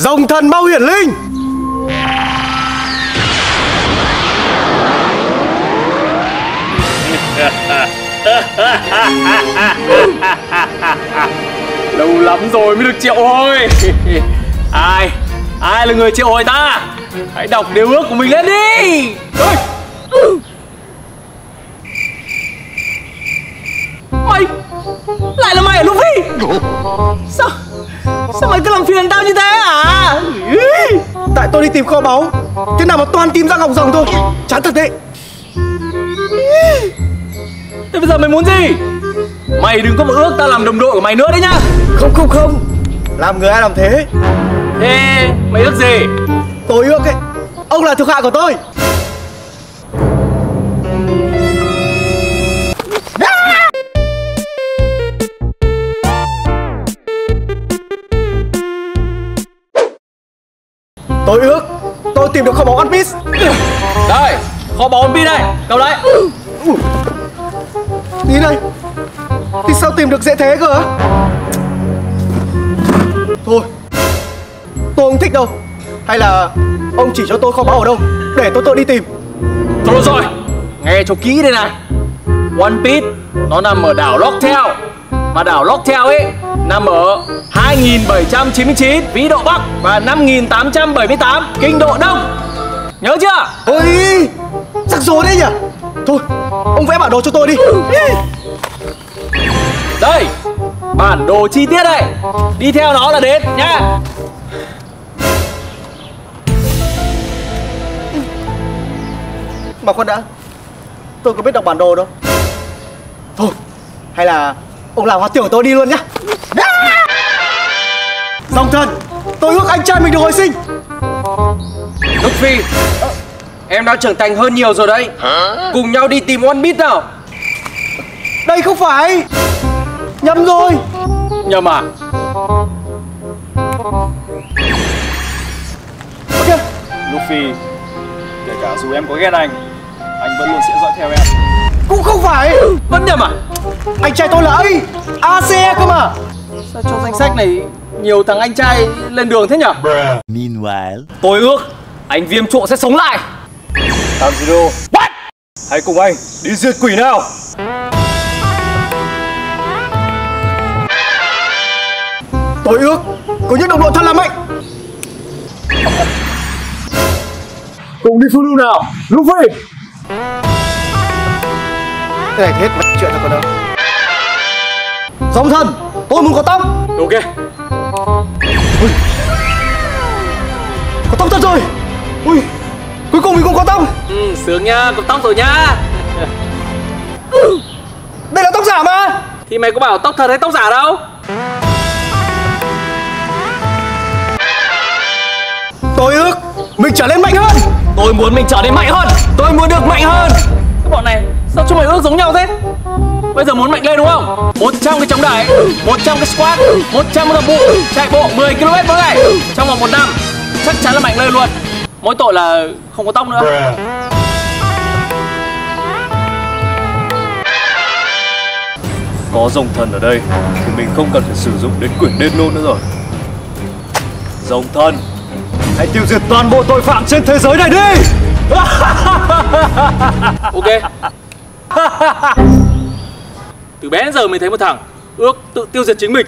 Rồng thần bao hiển linh. Lâu lắm rồi mới được triệu hồi. Ai là người triệu hồi ta? Hãy đọc điều ước của mình lên đi. Mày lại là mày à Luffy? Sao mày cứ làm phiền tao như thế hả? Tại tôi đi tìm kho báu, thế nào mà toàn tìm ra ngọc rồng thôi. Chán thật đấy. Thế bây giờ mày muốn gì? Mày đừng có mà ước tao làm đồng đội của mày nữa đấy nhá. Không, làm người ai làm thế. Thế mày ước gì? Tôi ước ấy, ông là thuộc hạ của tôi. Tôi ước tôi tìm được kho báu One Piece. Đây, kho báu One Piece đây, cầm đấy. Tí đây. Thì sao tìm được dễ thế cơ? Thôi, tôi không thích đâu. Hay là ông chỉ cho tôi kho báu ở đâu để tôi tự đi tìm. Thôi rồi, nghe cho kỹ đây này. One Piece nó nằm ở đảo Lock Teal. Mà đảo Lock Teal ấy nằm ở 2799 vĩ độ Bắc và 5878 kinh độ Đông. Nhớ chưa? Ôi, rắc rối đấy nhỉ. Thôi, ông vẽ bản đồ cho tôi đi. Đây, bản đồ chi tiết đây. Đi theo nó là đến nhá. Mà khoan đã, tôi có biết đọc bản đồ đâu. Thôi, hay là ông làm hoa tiểu tôi đi luôn nhá. Rồng thần, tôi ước anh trai mình được hồi sinh. Luffy, em đã trưởng thành hơn nhiều rồi đấy. Cùng nhau đi tìm One Piece nào. Đây không phải. Nhầm rồi. Nhầm à? Ok. Luffy, kể cả dù em có ghét anh vẫn luôn sẽ dõi theo em. Cũng không phải. Vẫn nhầm à? Anh trai tôi là Ace, Ace cơ mà. Sao trong danh sách này nhiều thằng anh trai lên đường thế nhở? Meanwhile, tôi ước anh Viêm Trộn sẽ sống lại. Tanjiro, hãy cùng anh đi diệt quỷ nào. Tôi ước có những đồng đội thật là mạnh. Cùng đi phương lưu nào, Luffy. Thế này hết mất chuyện rồi còn đâu. Rồng thần, tôi muốn có tóc. Ok. Ui, có tóc thật rồi. Ui, cuối cùng mình cũng có tóc. Sướng nha, có tóc rồi nhá. Đây là tóc giả mà. Thì mày có bảo tóc thật hay tóc giả đâu. Tôi ước mình trở nên mạnh hơn. Tôi muốn mình trở nên mạnh hơn. Tôi muốn được mạnh hơn. Cái bọn này sao chúng mày ước giống nhau thế? Bây giờ muốn mạnh lên đúng không? 100 cái chống đẩy, 100 cái squat, 100 cái tập bộ, chạy bộ 10 km/ngày trong vòng 1 năm. Chắc chắn là mạnh lên luôn. Mỗi tội là không có tóc nữa. Có rồng thần ở đây thì mình không cần phải sử dụng đến quyển đen lôn nữa rồi. Rồng thần, hãy tiêu diệt toàn bộ tội phạm trên thế giới này đi. Ok. Từ bé đến giờ mình thấy một thằng ước tự tiêu diệt chính mình.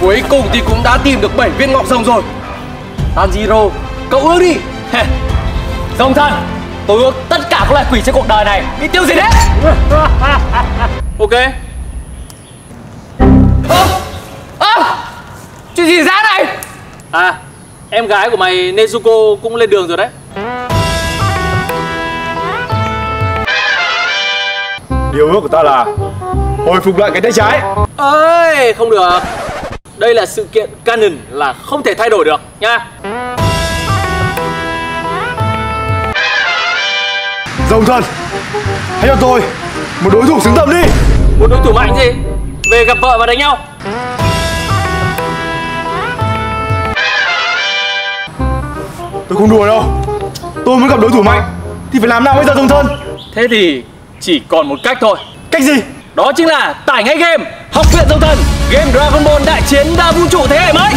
Cuối cùng thì cũng đã tìm được 7 viên ngọc rồng rồi. Tanjiro, cậu ước đi. Rồng thần, tôi ước tất cả các loại quỷ trên cuộc đời này đi tiêu diệt hết. Ok. Chuyện gì ra này? À, em gái của mày Nezuko cũng lên đường rồi đấy. Điều ước của ta là hồi phục lại cái tay trái. Ơi, không được. Đây là sự kiện canon, là không thể thay đổi được nha. Rồng thần, hãy cho tôi một đối thủ xứng tầm đi. Một đối thủ mạnh gì? Về gặp vợ và đánh nhau. Tôi không đùa đâu. Tôi muốn gặp đối thủ mạnh thì phải làm nào bây giờ Rồng thần? Thế thì chỉ còn một cách thôi. Cách gì? Đó chính là tải ngay game Học viện Dũng Thần. Game Dragon Ball đại chiến đa vũ trụ thế hệ mới.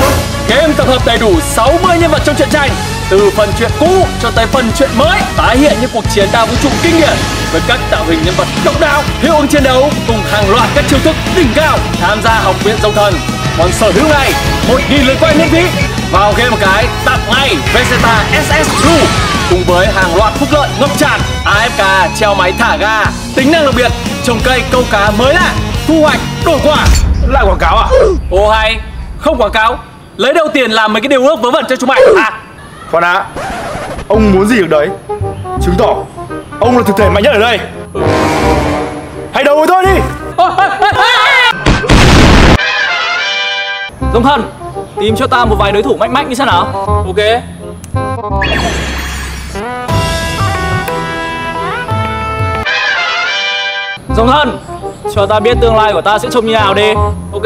Game tập hợp đầy đủ 60 nhân vật trong truyện tranh, từ phần truyện cũ cho tới phần truyện mới, tái hiện những cuộc chiến đa vũ trụ kinh điển với các tạo hình nhân vật độc đáo, hiệu ứng chiến đấu cùng hàng loạt các chiêu thức đỉnh cao. Tham gia Học viện Dũng Thần, còn sở hữu này 1.000 lượt quay miễn phí. Vào game một cái tặng ngay Veseta SS Blue cùng với hàng loạt phúc lợi ngập tràn, AFK treo máy thả ga, tính năng đặc biệt trồng cây câu cá mới lạ, thu hoạch đổi quả. Lại quảng cáo à? Ô hay, không quảng cáo, lấy đâu tiền làm mấy cái điều ước vớ vẩn cho chúng mày? Khoan đã, ông muốn gì được đấy? Chứng tỏ ông là thực thể mạnh nhất ở đây. Hãy đầu với tôi đi. Dũng Thần, tìm cho ta một vài đối thủ mạnh mạnh như sao nào? Ok. Dũng Thần, cho ta biết tương lai của ta sẽ trông như nào đi. Ok.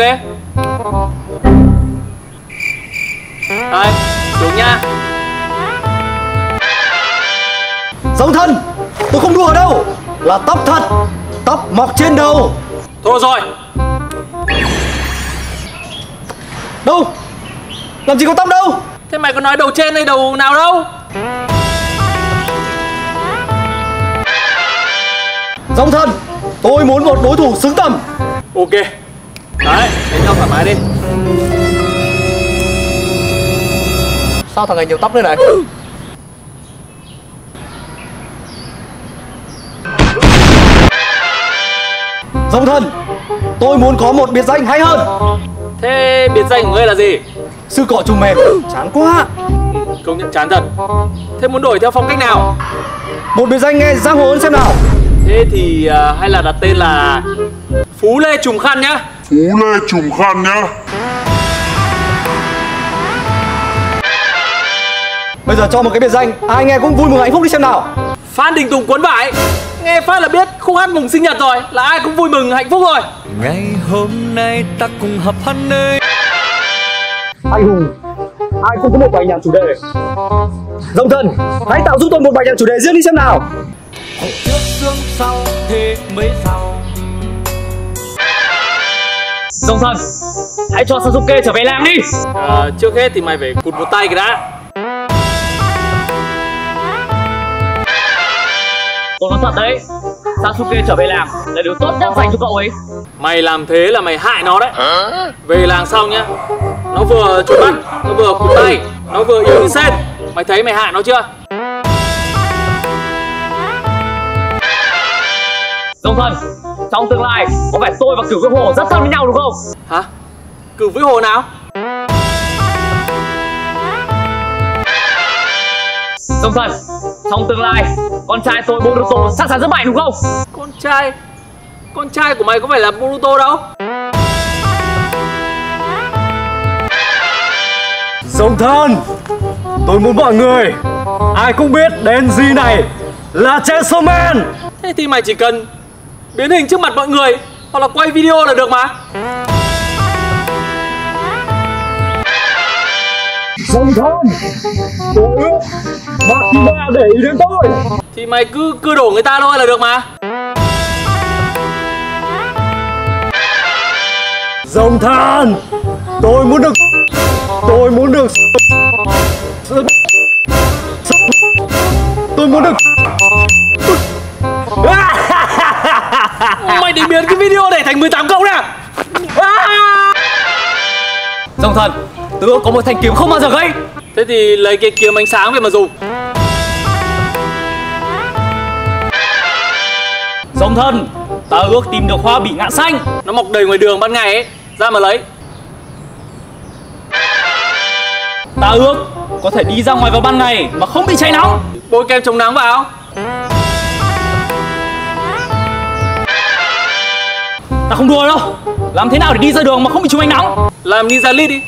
Đây, xuống nha. Dũng Thần, tôi không đùa đâu, là tóc thật, tóc mọc trên đầu. Thôi rồi. Đâu? Làm gì có tóc đâu? Thế mày có nói đầu trên hay đầu nào đâu? Dũng Thần, tôi muốn một đối thủ xứng tầm. Ok. Đấy, đánh nhau thoải mái đi. Sao thằng này nhiều tóc thế này? Dũng Thần, tôi muốn có một biệt danh hay hơn. Thế biệt danh của ngươi là gì? Sư cọ trùng mềm, chán quá. Công nhận chán thật. Thế muốn đổi theo phong cách nào? Một biệt danh nghe giang hồ hơn xem nào. Thế thì hay là đặt tên là Phú Lê Trùng Khăn nhá. Phú Lê Trùng Khăn nhá. Bây giờ cho một cái biệt danh ai nghe cũng vui mừng hạnh phúc đi xem nào. Phan Đình Tùng Quấn Vải. Nghe phát là biết khúc hát mừng sinh nhật rồi, là ai cũng vui mừng hạnh phúc rồi. Ngày hôm nay ta cùng hợp hân nơi. Anh hùng, ai cũng có một bài nhạc chủ đề. Dũng Thần, hãy tạo giúp tôi một bài nhạc chủ đề riêng đi xem nào. Trước xương sau thế mấy sau. Dũng Thần, hãy cho Sasuke trở về làm đi. Trước hết thì mày phải cụt một tay cái đã. Tôi nói thật đấy, Sasuke trở về làng là điều tốt nhất dành cho cậu ấy. Mày làm thế là mày hại nó đấy. Về làng xong nhá, nó vừa trốn bắt, nó vừa cụt tay, nó vừa yếu sen. Mày thấy mày hại nó chưa? Dũng Thần, trong tương lai có vẻ tôi và cửu vĩ hồ rất thân với nhau đúng không? Hả? Cửu vĩ hồ nào? Dũng Thần, trong tương lai con trai tôi Boruto sẵn sàng rất mạnh đúng không? Con trai của mày có phải là Boruto đâu. Dũng Thần, tôi muốn mọi người ai cũng biết đến gì này là Chessman. Thế thì mày chỉ cần biến hình trước mặt mọi người hoặc là quay video là được mà. Dũng Thần, tôi ước bạn ba để ý đến tôi. Thì mày cứ cưa đổ người ta thôi là được mà. Dũng Thần, tôi muốn được. Mày định biến cái video này thành 18 cộng nè. Dũng Thần, tớ có một thanh kiếm không bao giờ gãy. Thế thì lấy cái kiếm ánh sáng về mà dùng. Dũng Thần, ta ước tìm được hoa bỉ ngạn xanh, nó mọc đầy ngoài đường ban ngày ấy, ra mà lấy. Ta ước có thể đi ra ngoài vào ban ngày mà không bị cháy nóng, bôi kem chống nắng vào. Ta không đùa đâu, làm thế nào để đi ra đường mà không bị trúng ánh nắng? Làm đi ra lít đi.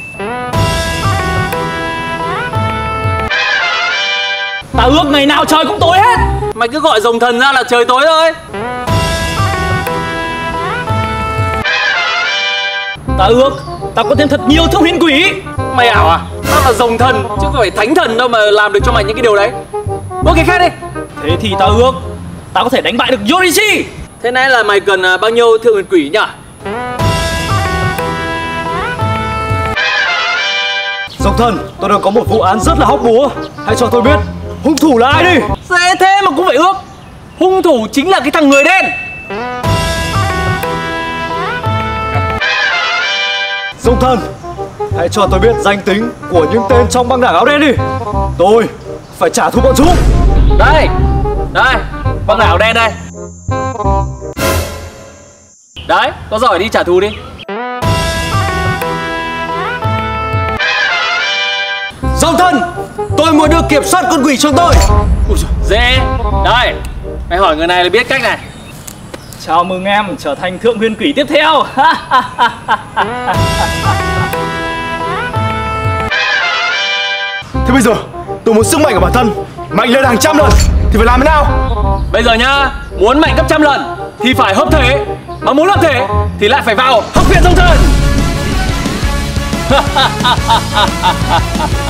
Ta ước ngày nào trời cũng tối hết. Mày cứ gọi Rồng Thần ra là trời tối thôi. Ta ước ta có thêm thật nhiều thông hiến quỷ. Mày ảo à? Tao là Rồng Thần chứ không phải Thánh Thần đâu mà làm được cho mày những cái điều đấy. Bước cái khác đi. Thế thì ta ước ta có thể đánh bại được Yorichi. Thế này là mày cần bao nhiêu thượng huyền quỷ nhỉ? Rồng Thần, tôi đang có một vụ án rất là hóc búa. Hãy cho tôi biết hung thủ là ai đi. Dễ thế mà cũng phải ước. Hung thủ chính là cái thằng người đen. Rồng Thần, hãy cho tôi biết danh tính của những tên trong băng đảng áo đen đi. Tôi phải trả thù bọn chúng. Đây, đây, băng đảng áo đen đây. Đấy, có giỏi đi trả thù đi. Rồng Thần, tôi muốn được kiểm soát con quỷ trong tôi. Ui giời, dễ. Đây, hãy hỏi người này là biết cách này. Chào mừng em trở thành thượng huyền quỷ tiếp theo. Thế bây giờ tôi muốn sức mạnh của bản thân mạnh lên hàng trăm lần thì phải làm thế nào? Bây giờ nhá, muốn mạnh gấp trăm lần thì phải hợp thể, mà muốn hợp thể thì lại phải vào Học viện Dũng Thần.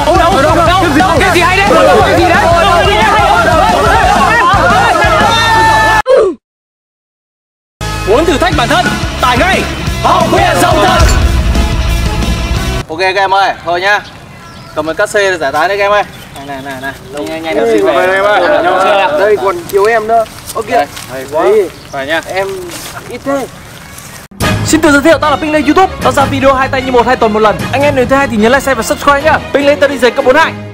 Ông đâu, đâu, đâu, cái gì hay đấy? Cái gì đấy? Muốn thử thách bản thân, tải ngay Học viện Dũng Thần. Ok các em ơi, thôi nhá. Cầm cái cát xê giải tán đấy các em ơi. Này. Nhanh nào xin về đây em ơi. Đây còn chiếu em nữa. Ok. Hay quá. Phải nha. Em ít thế. Xin tự giới thiệu, tao là Pingley YouTube. Tao ra video hai tay như một, hai tuần một lần. Anh em nếu thấy hay thì nhấn like, share và subscribe nhá. Pingley tao đi giày cấp 4 hại.